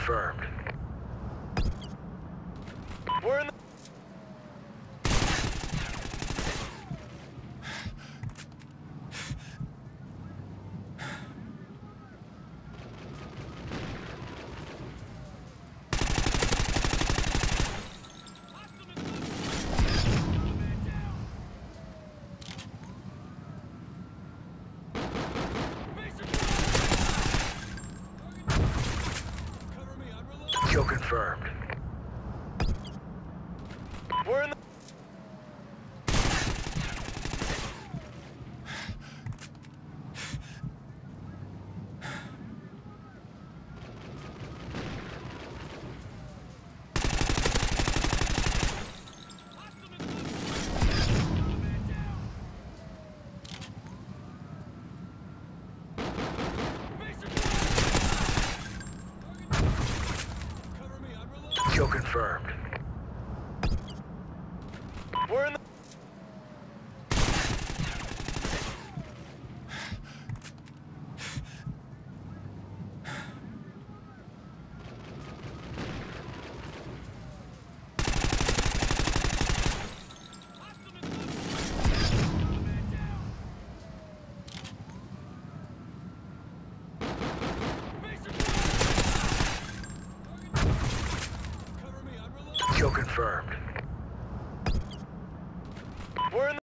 confirmed. We're in the... Confirmed. We're in the... Confirmed. We're in the... Confirmed. We're in the